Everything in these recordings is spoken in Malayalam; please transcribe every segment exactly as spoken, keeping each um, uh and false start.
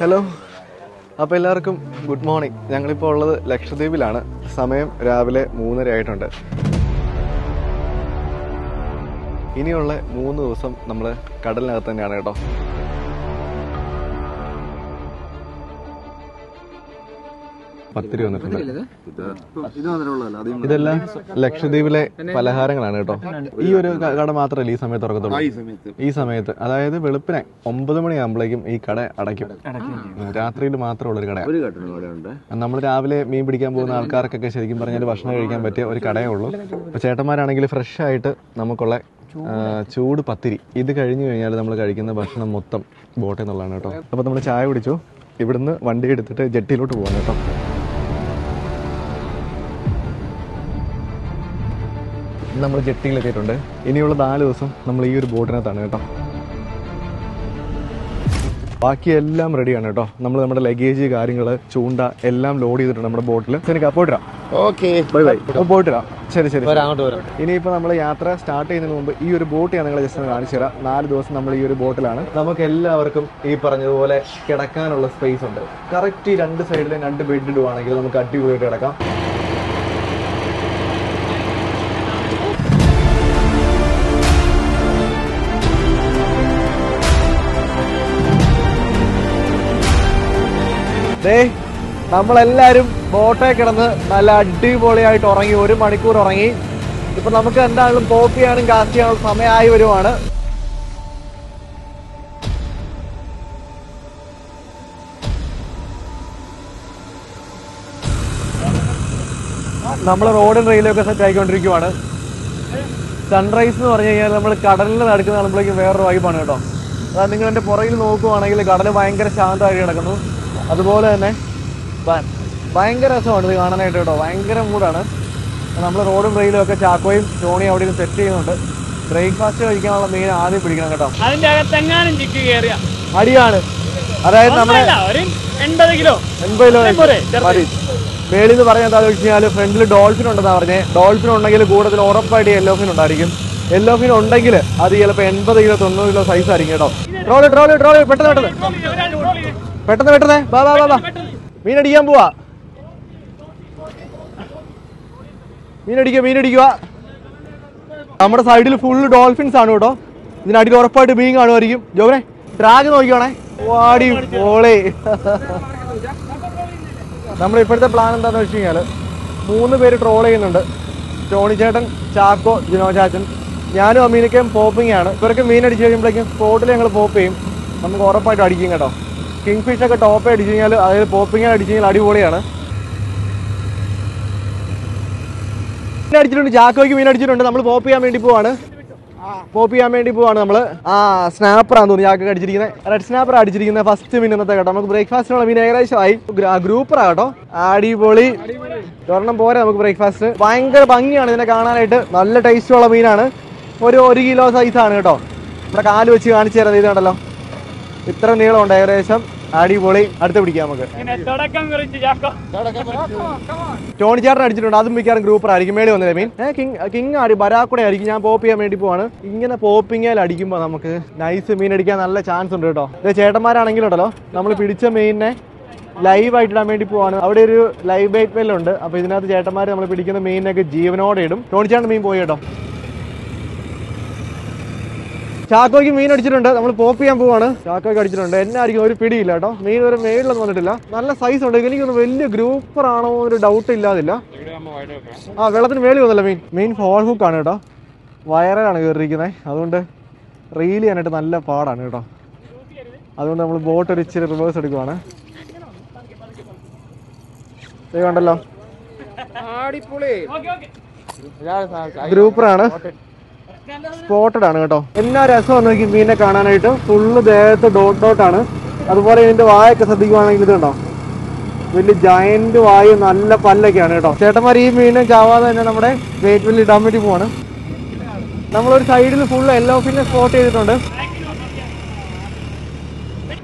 ഹലോ, അപ്പോൾ എല്ലാവർക്കും ഗുഡ് മോർണിംഗ്. ഞങ്ങളിപ്പോൾ ഉള്ളത് ലക്ഷദ്വീപിലാണ്. സമയം രാവിലെ മൂന്നര ആയിട്ടുണ്ട്. ഇനിയുള്ള മൂന്ന് ദിവസം നമ്മൾ കടലിനകത്ത് തന്നെയാണ് കേട്ടോ. പത്തിരി വന്നിട്ടുണ്ട്. ഇതെല്ലാം ലക്ഷദ്വീപിലെ പലഹാരങ്ങളാണ് കേട്ടോ. ഈ ഒരു കട മാത്രമല്ല ഈ സമയത്ത് തുറക്കത്തുള്ളൂ. ഈ സമയത്ത്, അതായത് വെളുപ്പിനെ ഒമ്പത് മണിയാകുമ്പോഴേക്കും ഈ കട അടയ്ക്കും. രാത്രിയിൽ മാത്രമുള്ള ഒരു കടയാണ്. നമ്മൾ രാവിലെ മീൻ പിടിക്കാൻ പോകുന്ന ആൾക്കാർക്കൊക്കെ ശരിക്കും പറഞ്ഞാൽ ഭക്ഷണം കഴിക്കാൻ പറ്റിയ ഒരു കടയേ ഉള്ളൂ. അപ്പോൾ ചേട്ടന്മാരാണെങ്കിൽ ഫ്രഷ് ആയിട്ട് നമുക്കുള്ള ചൂട് പത്തിരി, ഇത് കഴിഞ്ഞു കഴിഞ്ഞാൽ നമ്മൾ കഴിക്കുന്ന ഭക്ഷണം മൊത്തം ബോട്ടിൽ നിന്നുള്ളതാണ് കേട്ടോ. അപ്പോൾ നമ്മൾ ചായ കുടിച്ചു. ഇവിടുന്ന് വണ്ടി എടുത്തിട്ട് ജെട്ടിയിലോട്ട് പോകാം കേട്ടോ. നമ്മൾ ജെട്ടിയിലെത്തിയിട്ടുണ്ട്. ഇനിയുള്ള നാല് ദിവസം നമ്മൾ ഈ ഒരു ബോട്ടിനകത്താണ് കേട്ടോ. ബാക്കി എല്ലാം റെഡിയാണ് കേട്ടോ. നമ്മൾ നമ്മുടെ ലഗേജ്, കാര്യങ്ങൾ, ചൂണ്ട എല്ലാം ലോഡ് ചെയ്തിട്ടുണ്ട് നമ്മുടെ ബോട്ടിൽ. എനിക്ക് പോയിട്ടാ. Okay, bye bye. പോയിട്ടാ. ശരി ശരി. ഇനിയിപ്പോൾ നമ്മൾ യാത്ര സ്റ്റാർട്ട് ചെയ്യുന്നതിന് മുമ്പ് ഈ ഒരു ബോട്ട് ഞാൻ നിങ്ങളെ ജസ്റ്റ് കാണിച്ചു തരാം. നാല് ദിവസം നമ്മൾ ഈ ഒരു ബോട്ടിലാണ്. നമുക്ക് എല്ലാവർക്കും ഈ പറഞ്ഞതുപോലെ കിടക്കാനുള്ള സ്പേസ് ഉണ്ട്. കറക്റ്റ് ഈ രണ്ട് സൈഡിലും രണ്ട് ബെഡ് ഇടുവാണെങ്കിൽ നമുക്ക് അടിപൊളിയായിട്ട് കിടക്കാം. നമ്മളെല്ലാവരും ബോട്ടേ കിടന്ന് നല്ല അടിപൊളിയായിട്ട് ഉറങ്ങി, ഒരു മണിക്കൂർ ഉറങ്ങി. ഇപ്പൊ നമുക്ക് എന്തായാലും കോപ്പി ചെയ്യാനും കാസ്റ്റ് ചെയ്യാനുള്ള സമയമായി വരുവാണ്. നമ്മൾ റോഡും റെയിലും ഒക്കെ സെറ്റ് ആയിക്കൊണ്ടിരിക്കുവാണ്. സൺറൈസ് എന്ന് പറഞ്ഞു കഴിഞ്ഞാൽ നമ്മൾ കടലിൽ നടക്കുന്ന കാണുമ്പോഴേക്കും വേറൊരു വൈബാണ് കേട്ടോ. അതായത് നിങ്ങൾ എൻ്റെ പുറകിൽ നോക്കുവാണെങ്കിൽ കടൽ ഭയങ്കര ശാന്തമായിട്ട് കിടക്കുന്നു. അതുപോലെ തന്നെ ഭയങ്കര രസമാണ് ഇത് കാണാനായിട്ട് കേട്ടോ. ഭയങ്കര മൂടാണ്. നമ്മൾ റോഡും റെയിലും ഒക്കെ ചാക്കോയും ടോണിയും അവിടെ സെറ്റ് ചെയ്യുന്നുണ്ട്. ബ്രേക്ക്ഫാസ്റ്റ് കഴിക്കാനുള്ള മീൻ ആദ്യം പിടിക്കണം കേട്ടോ. അതിന്റെ അകത്തെങ്ങാനും ചിക്കി കയറിയ അടിയാണ്. അതായത് നമ്മുടെ എൺപത് കിലോ എൺപത് കിലോ മേളിൽ നിന്ന് പറഞ്ഞാൽ എന്താണെന്ന് വെച്ച് കഴിഞ്ഞാൽ ഫ്രണ്ടിൽ ഡോൾഫിൻ ഉണ്ടെന്നാ പറഞ്ഞേ. ഡോൾഫിൻ ഉണ്ടെങ്കിൽ കൂടുതൽ ഉറപ്പായിട്ട് യെല്ലോഫിൻ ഉണ്ടായിരിക്കും. യെല്ലോഫിൻ ഉണ്ടെങ്കിൽ അത് ചിലപ്പോൾ എൺപത് കിലോ തൊണ്ണൂറ് കിലോ സൈസ് ആയിരിക്കും കേട്ടോ. ട്രോളി ട്രോളി ട്രോളി പെട്ടെന്ന് പെട്ടെന്ന് പെട്ടെന്ന് പെട്ടെന്ന് വാ വാ വാ വാ മീനടിക്കാൻ പോവാ. മീനടിക്കുക മീനടിക്കുക നമ്മുടെ സൈഡിൽ ഫുൾ ഡോൾഫിൻസ് ആണ് കേട്ടോ. ഇതിനടിയിൽ ഉറപ്പായിട്ട് മീൻ കാണുമായിരിക്കും. ജോബനെ ഡ്രാഗ് നോക്കിക്കോണേ. വാടി പോളേ. നമ്മൾ ഇപ്പോഴത്തെ പ്ലാൻ എന്താണെന്ന് വെച്ച് കഴിഞ്ഞാൽ മൂന്ന് പേര് ട്രോൾ ചെയ്യുന്നുണ്ട്. ടോണിച്ചേട്ടൻ, ചാക്കോ, ജിനോ ചാച്ചൻ, ഞാനും അമീനൊക്കെയും പോപ്പിങ്ങാണ്. ഇവരൊക്കെ മീനടിച്ച് കഴിയുമ്പോഴേക്കും സ്പോട്ടിൽ ഞങ്ങൾ പോപ്പ് ചെയ്യും. നമുക്ക് ഉറപ്പായിട്ട് അടിക്കും കേട്ടോ. കിങ് ഫിഷൊക്കെ ടോപ്പ് അടിച്ചു കഴിഞ്ഞാൽ, അതായത് പോപ്പിങ്ങനെ അടിച്ചു കഴിഞ്ഞാൽ അടിപൊളിയാണ്. മീൻ അടിച്ചിട്ടുണ്ട്. ചാക്കോയ്ക്ക് മീൻ അടിച്ചിട്ടുണ്ട്. നമ്മൾ പോപ്പ് ചെയ്യാൻ വേണ്ടി പോവാണ്. പോപ്പ് ചെയ്യാൻ വേണ്ടി പോവാണ് നമ്മൾ. ആ സ്നാപ്പറാന്ന് തോന്നുന്നു ചാക്കൊക്കെ അടിച്ചിരിക്കുന്നത്. റെഡ് സ്നാപ്പർ അടിച്ചിരിക്കുന്നത് ഫസ്റ്റ് മീൻ ഇന്നത്തെ കേട്ടോ. നമുക്ക് ബ്രേക്ക്ഫാസ്റ്റിനുള്ള മീൻ ഏകദേശം ആയി. ഗ്രൂപ്പറാണ് കേട്ടോ. അടിപൊളി ഒരെണ്ണം പോരാ നമുക്ക് ബ്രേക്ക്ഫാസ്റ്റ്. ഭയങ്കര ഭംഗിയാണ് ഇതിനെ കാണാനായിട്ട്. നല്ല ടേസ്റ്റുള്ള മീനാണ്. ഒരു ഒരു കിലോ സൈസാണ് കേട്ടോ. നമ്മുടെ കാല് വെച്ച് കാണിച്ചു തരാം. ഇത് കണ്ടല്ലോ, ഇത്ര നീളമുണ്ട് ഏകദേശം. അടിപൊളി. അടുത്ത് പിടിക്കാം നമുക്ക്. ടോണി ചേട്ടൻ അടിച്ചിട്ടുണ്ട്. അതും മിക്കവാറും ഗ്രൂപ്പർ ആയിരിക്കും. മേളി വന്നില്ല മീൻ. ഏഹ് കിങ് കിങ് ആടി ബരാക്കുടെ ആയിരിക്കും. ഞാൻ പോപ്പ് ചെയ്യാൻ വേണ്ടി പോവാണ്. ഇങ്ങനെ പോപ്പിങ്ങയിൽ അടിക്കുമ്പോൾ നമുക്ക് നൈസ് മീൻ അടിക്കാൻ നല്ല ചാൻസ് ഉണ്ട് കേട്ടോ. ഇത് ചേട്ടന്മാരാണെങ്കിലുണ്ടല്ലോ നമ്മൾ പിടിച്ച മീനിനെ ലൈവായിട്ട് ഇടാൻ വേണ്ടി പോവാണ്. അവിടെ ഒരു ലൈവ് ബൈറ്റ് വെല്ലുണ്ട്. അപ്പോൾ ഇതിനകത്ത് ചേട്ടന്മാർ നമ്മൾ പിടിക്കുന്ന മീനിനൊക്കെ ജീവനോടെ ഇടും. ടോണി ചേട്ടൻ മീൻ പോയി കേട്ടോ. ചാക്കോയ്ക്ക് മീൻ അടിച്ചിട്ടുണ്ട്. നമ്മൾ പോപ്പ് ചെയ്യാൻ പോവാണ്. ചാക്കോയ്ക്ക് അടിച്ചിട്ടുണ്ട്. എന്നായിരിക്കും ഒരു പിടിയില്ല കേട്ടോ. മീൻ ഒരു മേളിലൊന്നും വന്നിട്ടില്ല. നല്ല സൈസ് ഉണ്ട്. എനിക്കൊന്ന് വലിയ ഗ്രൂപ്പറാണോ ഒരു ഡൗട്ട് ഇല്ലാതില്ല. ആ വെള്ളത്തിന് മേളിൽ വന്നില്ല മീൻ. മീൻ ഹോൾ ഹുക്കാണ് കേട്ടോ. വയറിലാണ് കയറിയിരിക്കുന്നത്. അതുകൊണ്ട് റീൽ ചെയ്യാനായിട്ട് നല്ല പാടാണ് കേട്ടോ. അതുകൊണ്ട് നമ്മൾ ബോട്ട് ഒരു ഇച്ചിരി റിവേഴ്സ് എടുക്കുവാണ്. കണ്ടല്ലോ ഗ്രൂപ്പറാണ്. സ്പോട്ടഡ് ആണ് കേട്ടോ. എല്ലാ രസമാണ് എനിക്ക് മീനെ കാണാനായിട്ട്. ഫുള്ള് ദേഹത്ത് ഡോട്ട് ഡോട്ടാണ്. അതുപോലെ ഇതിന്റെ വായൊക്കെ ശ്രദ്ധിക്കുവാണെങ്കിൽ ഇത് കണ്ടോ, വലിയ ജയന്റ് വായു, നല്ല പല്ലൊക്കെയാണ് കേട്ടോ. ചേട്ടന്മാർ ഈ മീനെ ചാവാതെ തന്നെ നമ്മുടെ വെയിറ്റ് വെല്ലിൽ ഇടാൻ വേണ്ടി പോവാണ്. നമ്മളൊരു സൈഡിൽ ഫുള്ള് യെല്ലോഫിനെ സ്പോട്ട് ചെയ്തിട്ടുണ്ട്.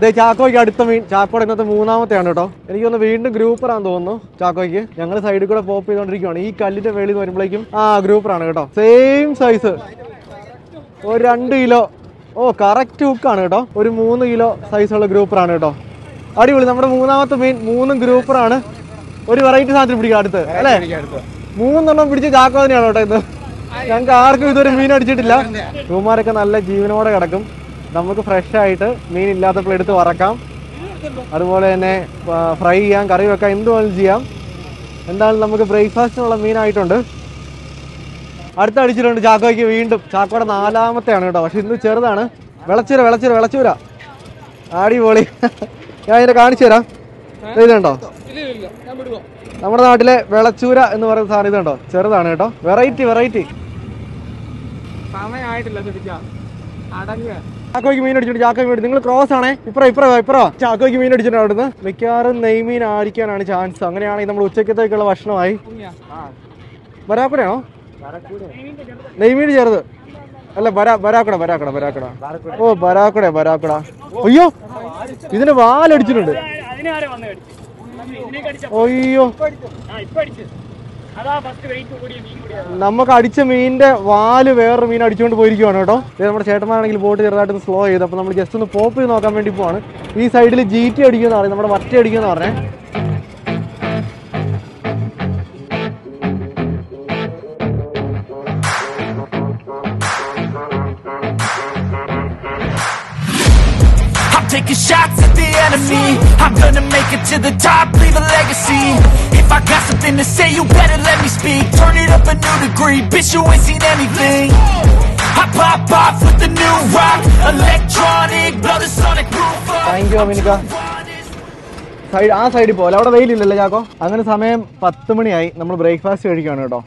They Chaco Yaditamine, Chaco and the Muna Tanato. And you on the wind group around the Chaco, younger side could have popped on Rigon. He called it a very good group around. Same size. Or Randilo. Oh, correct two Canada. Or Moon size of group around. Are you number Muna to mean Moon group around? What do you write to Santribrigata? Moon on a bridge Chaco and Yanato. Young Argo to remain at Jitilla. Rumarakan Allah, even what I got. നമുക്ക് ഫ്രഷ് ആയിട്ട് മീൻ ഇല്ലാത്ത പ്ലേറ്റ് എടുത്ത് വറക്കാം അതുപോലെ തന്നെ ഫ്രൈ ചെയ്യാം കറി വെക്കാം എന്തു വേണം ചെയ്യാം എന്താണ് നമുക്ക് ബ്രേക്ക്ഫാസ്റ്റിനുള്ള മീൻ ആയിട്ടുണ്ട് അടുത്ത അടിച്ചിട്ടുണ്ട് ചാക്കോയ്ക്ക് വീണ്ടും ചാക്കോടെ നാലാമത്തെയാണ് കേട്ടോ പക്ഷേ ഇന്നു ചെറുതാണ് വെളച്ചൂര വെളച്ചൂര വെളച്ചൂര ആടി പോളി ഞാൻ ഇതിനെ കാണിച്ചു തരാം ഇതുണ്ടോ ഇല്ല ഇല്ല ഞാൻ വിടുവോ നമ്മുടെ നാട്ടിലെ വെളച്ചൂര എന്ന് പറയുന്ന സാധനം ഇതുണ്ടോ ചെറുതാണ് കേട്ടോ വെറൈറ്റി വെറൈറ്റി സമയം ആയിട്ടില്ല കേട്ടോ അടങ്ങ് Chaco mean at Jacob cross on a prepara. Chaco mean at Janata, Mikar, name in Arican and a chance. I'm going to check the Kalavashno. But I could name it here. Baraka, Baraka, Baraka, Baraka. Oh, Baraka, Baraka. Oh, you isn't a ball at Juno. Oh, you. Namma kadicha meende vaalu vera meena adichondu poirikkaanu ട്ടോ. നമ്മുടെ ചേട്ടമാണെങ്കിൽ ബോട്ട് ചെറുതായിട്ട് സ്ലോ ചെയ്തു. അപ്പോൾ നമ്മൾ ജസ്റ്റ് ഒന്ന് പോപ്പ് ചെയ്ത് നോക്കാൻ വേണ്ടി പോവാണ്. ഈ സൈഡിൽ ജിടി അടിക്കുന്ന ആളാണ് നമ്മുടെ മറ്റേ അടിക്കുന്ന ആളാണ്. Taking shots at the enemy. I'm gonna make it to the top, leave a legacy. If I got something to say, you better let me speak. Turn it up a new degree, bitch, you ain't seen anything. I pop off with the new rock, electronic, blow the sonic roof up. Thank you, Aminika. Side, that side, go. That's why you didn't go. Angane samayam ten mani aayi. Nammal breakfast edikana ട്ടോ.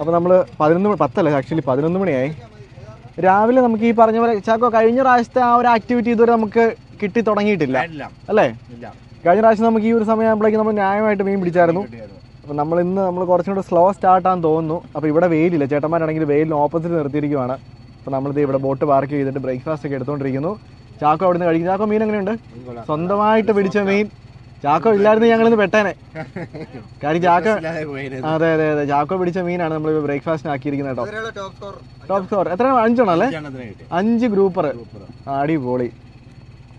Appo nammal eleven ten alla actually eleven mani aayi. Ravile namukku ee paranja pole Chaco kazhinja rashte aa or activity idore namukku കിട്ടി തുടങ്ങിയിട്ടില്ല അല്ലേ ഇല്ല കഴിഞ്ഞ പ്രാവശ്യം നമുക്ക് ഈ ഒരു സമയം ആവുമ്പോഴേക്കും നമ്മൾ ന്യായമായിട്ട് മീൻ പിടിച്ചായിരുന്നു അപ്പോൾ നമ്മൾ ഇന്ന് നമ്മൾ കുറച്ചുകൂടി സ്ലോ സ്റ്റാർട്ട് ആണെന്ന് തോന്നുന്നു അപ്പോൾ ഇവിടെ വെയിലില്ല ചേട്ടന്മാരാണെങ്കിൽ വെയിലിന് ഓപ്പോസിറ്റ് നിർത്തിയിരിക്കുകയാണ് അപ്പോൾ നമ്മൾ ദേ ഇവിടെ ബോട്ട് പാർക്ക് ചെയ്തിട്ട് ബ്രേക്ക്ഫാസ്റ്റ് ഒക്കെ എടുത്തുകൊണ്ടിരിക്കുന്നു ചാക്കോ അവിടുന്ന് കഴിക്കും ചാക്കോ മീൻ എങ്ങനെയുണ്ട് സ്വന്തമായിട്ട് പിടിച്ച മീൻ ചാക്കോ ഇല്ലായിരുന്നു ഞങ്ങൾ ഇന്ന് പെട്ടേനെ കാര്യം ചാക്കോ അതെ അതെ അതെ ചാക്കോ പിടിച്ച മീനാണ് നമ്മൾ ബ്രേക്ക്ഫാസ്റ്റിന് ആക്കിയിരിക്കുന്നത് കേട്ടോ ടോപ്പ് സ്കോർ എത്രയാണ് അഞ്ചാണോ അല്ലേ അഞ്ച് ഗ്രൂപ്പർ അടിപൊളി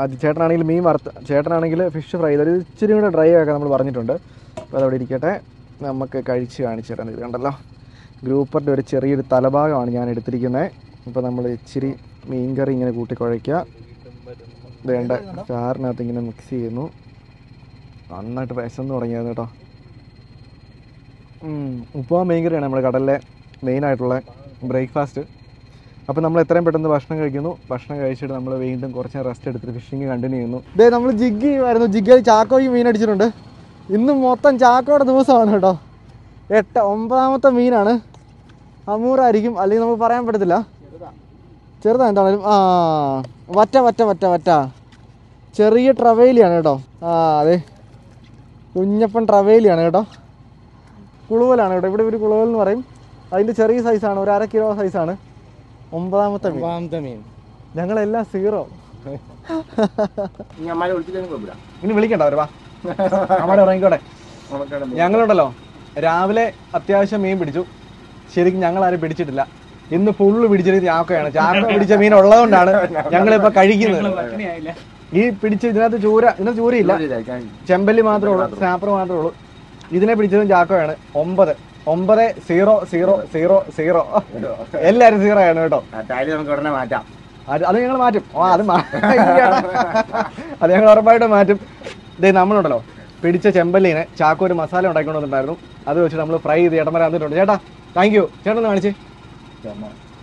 അത് ചേട്ടനാണെങ്കിൽ മീൻ വറുത്ത ചേട്ടനാണെങ്കിൽ ഫിഷ് ഫ്രൈ ചെയ്ത് ഇച്ചിരി കൂടെ ഡ്രൈ ആക്കാൻ നമ്മൾ പറഞ്ഞിട്ടുണ്ട് അപ്പോൾ അതവിടെ ഇരിക്കട്ടെ നമുക്ക് കഴിച്ച് കാണിച്ചു തരാൻ ഇത് കണ്ടല്ലോ ഗ്രൂപ്പറിൻ്റെ ഒരു ചെറിയൊരു തലഭാഗമാണ് ഞാൻ എടുത്തിരിക്കുന്നത് അപ്പോൾ നമ്മൾ ഇച്ചിരി മീൻ കറി ഇങ്ങനെ കൂട്ടി കുഴയ്ക്കുക വേണ്ട ചാറിനകത്ത് ഇങ്ങനെ മിക്സ് ചെയ്യുന്നു നന്നായിട്ട് വിശന്ന് തുടങ്ങിയായിരുന്നു കേട്ടോ ഉപ്പുമാ മീൻ കറിയാണ് നമ്മുടെ കടലിലെ മെയിനായിട്ടുള്ള ബ്രേക്ക്ഫാസ്റ്റ് അപ്പോൾ നമ്മൾ എത്രയും പെട്ടെന്ന് ഭക്ഷണം കഴിക്കുന്നു ഭക്ഷണം കഴിച്ചിട്ട് നമ്മൾ വീണ്ടും കുറച്ച് റെസ്റ്റ് എടുത്തിട്ട് ഫിഷിംഗ് കണ്ടിന്യൂ ചെയ്യുന്നു ദേ നമ്മൾ ജിഗ് ചെയ്യുമായിരുന്നു ജിഗ്ഗിൽ ചാക്കോയ്ക്ക് മീൻ അടിച്ചിട്ടുണ്ട് ഇന്ന് മൊത്തം ചാക്കോയുടെ ദിവസമാണ് കേട്ടോ എട്ട് ഒമ്പതാമത്തെ മീനാണ് അമൂറായിരിക്കും അല്ലെങ്കിൽ നമുക്ക് പറയാൻ പറ്റത്തില്ല ചെറുതാ എന്താണേലും ആ വറ്റ വറ്റ വറ്റ വറ്റ ചെറിയ ട്രവേലിയാണ് കേട്ടോ ആ അതെ കുഞ്ഞപ്പൻ ട്രവേലിയാണ് കേട്ടോ കുളുവലാണ് കേട്ടോ ഇവിടെ ഒരു കുളുവൽ എന്ന് പറയും അതിൻ്റെ ചെറിയ സൈസാണ് ഒരു അര കിലോ സൈസാണ് ഒമ്പതാമത്തെ ഒമ്പതാമത്തെ മീൻ ഞങ്ങളെല്ലാം സീറോ ഇനി വിളിക്കണ്ട അവർ വാ അമ്മയുടെ ഇറങ്ങിക്കോട്ടെ ഞങ്ങളുണ്ടല്ലോ രാവിലെ അത്യാവശ്യം മീൻ പിടിച്ചു ശരിക്കും ഞങ്ങളാരും പിടിച്ചിട്ടില്ല ഇന്ന് ഫുള്ള് പിടിച്ചത് ചാക്കോയാണ് ചാക്ക പിടിച്ച മീൻ ഉള്ളതുകൊണ്ടാണ് ഞങ്ങളിപ്പോൾ കഴിക്കുന്നത് ഈ പിടിച്ച് ഇതിനകത്ത് ചൂര ഇതിനകത്ത് ചൂരയില്ല ചെമ്പല്ലി മാത്രമേ ഉള്ളൂ സ്നാപ്പർ മാത്രമേ ഉള്ളൂ ഇതിനെ പിടിച്ചതും ചാക്കോയാണ് ഒമ്പത് ഒമ്പത് സീറോ സീറോ സീറോ സീറോ എല്ലാരും സീറോ ആണ് കേട്ടോ ഉടനെ മാറ്റാം അത് ഞങ്ങൾ മാറ്റും അത് അത് ഞങ്ങൾ ഉറപ്പായിട്ട് മാറ്റും ഇതേ നമ്മളുണ്ടല്ലോ പിടിച്ച ചെമ്പല്ലിനെ ചാക്കോ ഒരു മസാല ഉണ്ടാക്കിക്കൊണ്ട് വന്നിട്ടുണ്ടായിരുന്നു അത് വെച്ച് നമ്മൾ ഫ്രൈ ചെയ്ത് ചേട്ടന്മാരെ തന്നിട്ടുണ്ട് ചേട്ടാ താങ്ക് യു ചേട്ടൻ ഒന്ന് കാണിച്ച്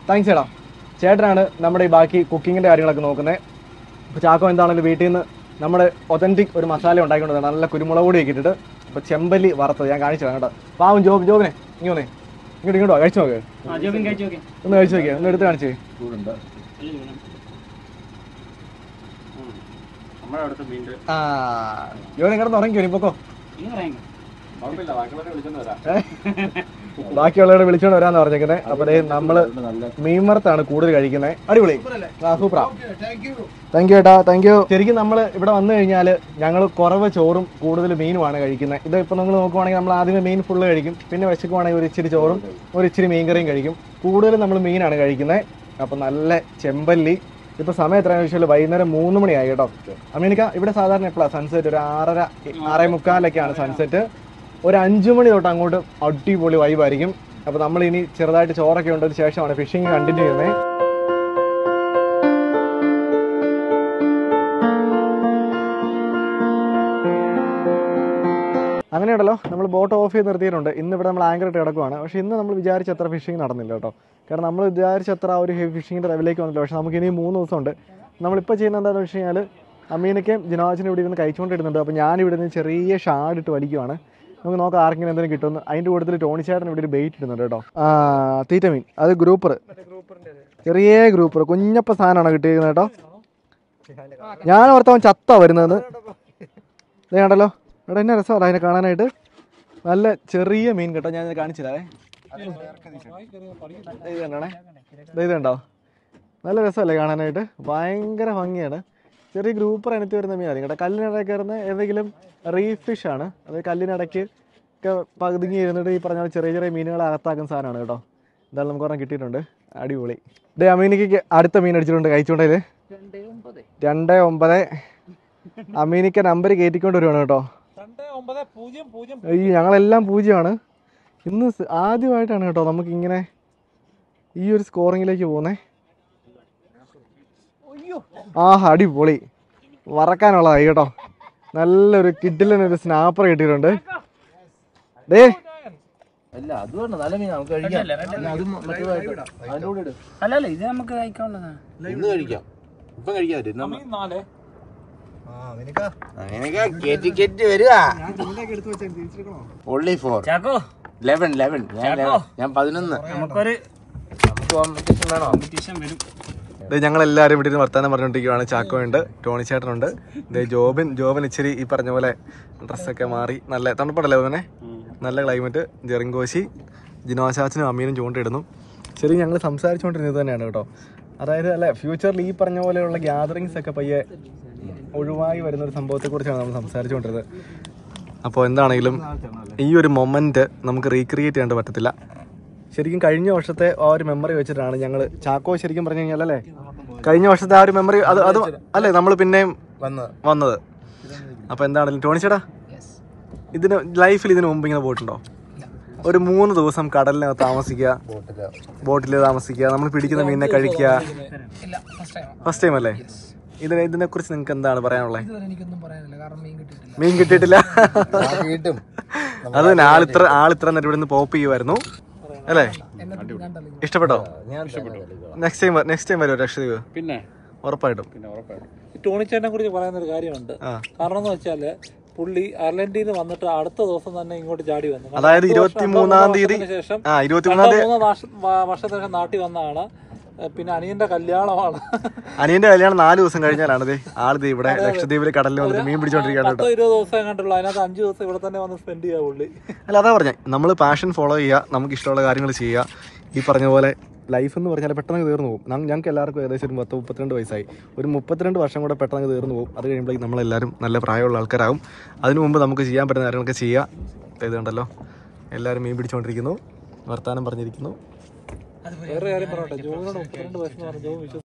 താങ്ക്സ് ചേട്ടാ ചേട്ടനാണ് നമ്മുടെ ഈ ബാക്കി കുക്കിങ്ങിൻ്റെ കാര്യങ്ങളൊക്കെ നോക്കുന്നത് അപ്പോൾ ചാക്കോ എന്താണെങ്കിലും വീട്ടിൽ നിന്ന് നമ്മുടെ ഒതൻറ്റിക് ഒരു മസാല ഉണ്ടാക്കിക്കൊണ്ടിരുന്നത്. നല്ല കുരുമുളക് പൊടി ഇട്ടിട്ട് ഇപ്പോൾ ചെമ്പല്ലി വറുത്തത് ഞാൻ കാണിച്ചു തരാം കേട്ടോ. പാവം ജോബ് ജോബിനെ ഇങ്ങനെ വന്നേ, ഇങ്ങോട്ട് ഇങ്ങോട്ടോ കഴിച്ചു നോക്ക്. ഒന്ന് കഴിച്ചു നോക്കിയാൽ ഒന്ന് എടുത്ത് കാണിച്ചേ. ആ ജോബിനെ ഇങ്ങോട്ട് ഉറങ്ങി വരും ഇപ്പൊക്കോ, ബാക്കിയുള്ളവരെ വിളിച്ചോണ്ട് വരാന്ന് പറഞ്ഞേക്കുന്നത്. അപ്പൊ നമ്മള് മീൻ വറുത്താണ് കൂടുതൽ കഴിക്കുന്നത്. അടിപൊളി, സൂപ്പറാ. താങ്ക് യു ഏട്ടാ, താങ്ക് യു. ശരിക്കും നമ്മള് ഇവിടെ വന്നു കഴിഞ്ഞാല് ഞങ്ങൾ കുറവ് ചോറും കൂടുതൽ മീനുമാണ് കഴിക്കുന്നത്. ഇത് ഇപ്പൊ നിങ്ങൾ നോക്കുവാണെങ്കിൽ നമ്മൾ ആദ്യമേ മീൻ ഫുള്ള് കഴിക്കും, പിന്നെ വിശക്കുവാണെങ്കിൽ ഒരു ഇച്ചിരി ചോറും ഒരു ഇച്ചിരി മീൻകറിയും കഴിക്കും. കൂടുതലും നമ്മൾ മീനാണ് കഴിക്കുന്നത്. അപ്പൊ നല്ല ചെമ്പല്ലി. ഇപ്പൊ സമയം എത്രയാണെന്ന് വെച്ചാൽ വൈകുന്നേരം മൂന്ന് മണിയായി കേട്ടോ. അമേരിക്ക ഇവിടെ സാധാരണ എപ്പോഴാണ് സൺസെറ്റ്? ഒരു ആറര ആറേ മുക്കാലൊക്കെയാണ് സൺസെറ്റ്. ഒരു അഞ്ചു മണി തൊട്ട് അങ്ങോട്ട് അടിപൊളി വൈബായിരിക്കും. അപ്പോൾ നമ്മൾ ഇനി ചെറുതായിട്ട് ചോറൊക്കെ ഉണ്ടതിന് ശേഷമാണ് ഫിഷിംഗ് കണ്ടിന്യൂ ചെയ്യുന്നത്. അങ്ങനെയുണ്ടല്ലോ, നമ്മൾ ബോട്ട് ഓഫ് ചെയ്ത് നിർത്തിയിട്ടുണ്ട്. ഇന്നിവിടെ നമ്മൾ ആങ്കറിട്ട് കിടക്കുവാണ്. പക്ഷേ ഇന്ന് നമ്മൾ വിചാരിച്ച അത്ര ഫിഷിംഗ് നടന്നില്ല കേട്ടോ. കാരണം നമ്മൾ വിചാരിച്ച അത്ര ആ ഒരു ഹെവി ഫിഷിങ്ങിൻ്റെ ലെവലിലേക്ക് വന്നില്ല. പക്ഷേ നമുക്ക് ഇനി മൂന്ന് ദിവസമുണ്ട്. നമ്മളിപ്പോൾ ചെയ്യുന്നത് എന്താണെന്ന് വെച്ച് കഴിഞ്ഞാൽ അമീനയ്ക്കും ജിനാജിനും ഇവിടെ ഇരുന്ന് കഴിച്ചുകൊണ്ടിരുന്നുണ്ട്. അപ്പോൾ ഞാനിവിടെ നിന്ന് ചെറിയ ഷാഡിട്ട് വലിക്കുവാണ്. നമുക്ക് നോക്കാം ആർക്കെങ്കിലും എന്തെങ്കിലും കിട്ടുമെന്ന്. അതിൻ്റെ കൂടുതൽ ടോണിച്ചേട്ടൻ ഇവിടെ ഒരു ബെയ്റ്റ് ഇടുന്നുണ്ട് കേട്ടോ. തീറ്റ മീൻ, അത് ഗ്രൂപ്പർ, ചെറിയ ഗ്രൂപ്പർ കുഞ്ഞപ്പ സാധനമാണ് കിട്ടിയിരിക്കുന്നത് കേട്ടോ. ഞാൻ ഓർത്തവൻ ചത്ത വരുന്നതെന്ന്. ഇത് കണ്ടല്ലോ ഇവിടെ എന്നെ രസമാണ് അതിനെ കാണാനായിട്ട്. നല്ല ചെറിയ മീൻ കേട്ടോ, ഞാൻ കാണിച്ചില്ലേ. ഇത് കണ്ടാണേ, ഇത് കണ്ടോ, നല്ല രസമല്ലേ കാണാനായിട്ട്, ഭയങ്കര ഭംഗിയാണ്. ചെറിയ ഗ്രൂപ്പർ അനത്തി വരുന്ന മീനാണ് കേട്ടോ. കല്ലിനിടയ്ക്ക് കയറുന്ന ഏതെങ്കിലും റീഫ് ഫിഷ് ആണ്. അത് കല്ലിനിടയ്ക്ക് ഒക്കെ പകുതിങ്ങി ഇരുന്നിട്ട് ഈ പറഞ്ഞ ചെറിയ ചെറിയ മീനുകൾ അകത്താക്കുന്ന സാധനമാണ് കേട്ടോ. എന്തായാലും നമുക്ക് ഒരെണ്ണം കിട്ടിയിട്ടുണ്ട്, അടിപൊളി. ഡേ അമീനിക്ക് അടുത്ത മീൻ അടിച്ചിട്ടുണ്ട് കഴിച്ചുകൊണ്ടേല്. രണ്ടേ ഒമ്പത് അമീനിക്ക് നമ്പർ കയറ്റിക്കൊണ്ട് വരുവാണ് കേട്ടോ. ഈ ഞങ്ങളെല്ലാം പൂജ്യമാണ്. ഇന്ന് ആദ്യമായിട്ടാണ് കേട്ടോ നമുക്കിങ്ങനെ ഈ ഒരു സ്കോറിങ്ങിലേക്ക് പോകുന്നത്. ആ അടിപൊളി വറക്കാനുള്ളതായി കേട്ടോ. നല്ലൊരു കിഡിലിനൊരു സ്നാപ്പർ കിട്ടിയിട്ടുണ്ട്. ദേ ഞാൻ പതിനൊന്ന് ഞങ്ങളെല്ലാവരും ഇവിടെ ഇരുന്ന് വർത്താനം പറഞ്ഞുകൊണ്ടിരിക്കുകയാണ്. ചാക്കോ ഉണ്ട്, ടോണി ചേട്ടനുണ്ട്, ഇത് ജോബിൻ. ജോബിൻ ഇച്ചിരി ഈ പറഞ്ഞ പോലെ ഡ്രസ്സൊക്കെ മാറി, നല്ല തണുപ്പുണ്ടല്ലോ അവനെ, നല്ല ക്ലൈമറ്റ്. ജെറിങ്കോശി, ജിനോശാസിനും അമ്മീനും ചൂണ്ടിടുന്നു. ശരി, ഞങ്ങൾ സംസാരിച്ചുകൊണ്ടിരുന്നത് തന്നെയാണ് കേട്ടോ. അതായത് അല്ലെ ഫ്യൂച്ചറിൽ ഈ പറഞ്ഞ പോലെയുള്ള ഗ്യാതറിങ്സ് ഒക്കെ പയ്യെ ഒഴിവായി വരുന്നൊരു സംഭവത്തെക്കുറിച്ചാണ് നമ്മൾ സംസാരിച്ചുകൊണ്ടിരുന്നത്. അപ്പോൾ എന്താണെങ്കിലും ഈ ഒരു മൊമെൻറ്റ് നമുക്ക് റീക്രിയേറ്റ് ചെയ്യാണ്ട് പറ്റത്തില്ല. ശരിക്കും കഴിഞ്ഞ വർഷത്തെ ആ ഒരു മെമ്മറി വെച്ചിട്ടാണ് ഞങ്ങൾ ചാക്കോ ശരിക്കും പറഞ്ഞു കഴിഞ്ഞാൽ അല്ലേ കഴിഞ്ഞ വർഷത്തെ ആ ഒരു മെമ്മറി അത് അത് അല്ലേ നമ്മൾ പിന്നെയും വന്നത്. അപ്പൊ എന്താണെങ്കിലും ടോണി ചേട്ടാ, ഇതിന് ലൈഫിൽ ഇതിനു മുമ്പ് ഇങ്ങനെ പോയിട്ടുണ്ടോ? ഒരു മൂന്ന് ദിവസം കടലിന് താമസിക്കുക, ബോട്ടിൽ താമസിക്കുക, നമ്മൾ പിടിക്കുന്ന മീനിനെ കഴിക്കുക, ഫസ്റ്റ് ടൈം അല്ലേ? ഇതിനെ ഇതിനെ കുറിച്ച് നിങ്ങൾക്ക് എന്താണ് പറയാനുള്ളത്? മീൻ കിട്ടിയിട്ടില്ല, അത് ആളിത്ര ആളിത്ര നേരം ഇവിടെ നിന്ന് പോപ്പ് ചെയ്യുമായിരുന്നു അല്ലേ? ഇഷ്ടപ്പെട്ടോ? നെക്സ്റ്റ് ടൈം നെക്സ്റ്റ് ടൈം വരുമോ ലക്ഷദ്വീപ്? പിന്നെ ഉറപ്പായിട്ടും. പിന്നെ ഉറപ്പായിട്ടും. ടോണിച്ചേട്ടനെ കുറിച്ച് പറയാനൊരു കാര്യമുണ്ട്. കാരണം എന്ന് വെച്ചാല് പുള്ളി അയർലൻഡിൽ നിന്ന് വന്നിട്ട് അടുത്ത ദിവസം തന്നെ ഇങ്ങോട്ട് ചാടി വന്നു. അതായത് ഇരുപത്തിമൂന്നാം തീയതി ശേഷം വർഷത്തിന് ശേഷം നാട്ടിൽ വന്നതാണ്. പിന്നെ അനിയന്റെ കല്യാണമാണ്. അനിയന്റെ കല്യാണം നാല് ദിവസം കഴിഞ്ഞാലാണ് ആള് ഇവിടെ ലക്ഷദ്വീപിലെ കടലിൽ വന്നിട്ട് മീൻ പിടിച്ചോണ്ടിരിക്കുകയാണ്. ഇരുപത് ദിവസം കണ്ടുള്ളൂ, അതിനകത്ത് അഞ്ചു ദിവസം ഇവിടെ തന്നെ വന്ന് സ്പെൻഡ് ചെയ്യാ പുള്ളി. അല്ല അതാ പറഞ്ഞേ, നമ്മൾ പാഷൻ ഫോളോ ചെയ്യുക, നമുക്ക് ഇഷ്ടമുള്ള കാര്യങ്ങൾ ചെയ്യുക. ഈ പറഞ്ഞ പോലെ ലൈഫ് എന്ന് പറഞ്ഞാൽ പെട്ടെന്ന് തീർന്നു പോകും. ഞങ്ങൾക്ക് എല്ലാവർക്കും ഏകദേശം ഒരു പത്ത് മുപ്പത്തിരണ്ട് വയസ്സായി. ഒരു മുപ്പത്തിരണ്ട് വർഷം കൂടെ പെട്ടെന്ന് തീർന്നു പോകും. അത് കഴിയുമ്പോഴേക്ക് നമ്മളെല്ലാവരും നല്ല പ്രായമുള്ള ആൾക്കാരാകും. അതിനു മുമ്പ് നമുക്ക് ചെയ്യാൻ പറ്റുന്ന കാര്യങ്ങളൊക്കെ ചെയ്യുക. ഇതുണ്ടല്ലോ എല്ലാവരും മീൻ പിടിച്ചുകൊണ്ടിരിക്കുന്നു, വർത്താനം പറഞ്ഞിരിക്കുന്നു. വേറെ കാര്യം പറയട്ടെ, ജോബിനോട് മുപ്പത്തിരണ്ട് വയസ്സെന്ന് പറഞ്ഞ ജോബ് വിശ്വസിക്കും.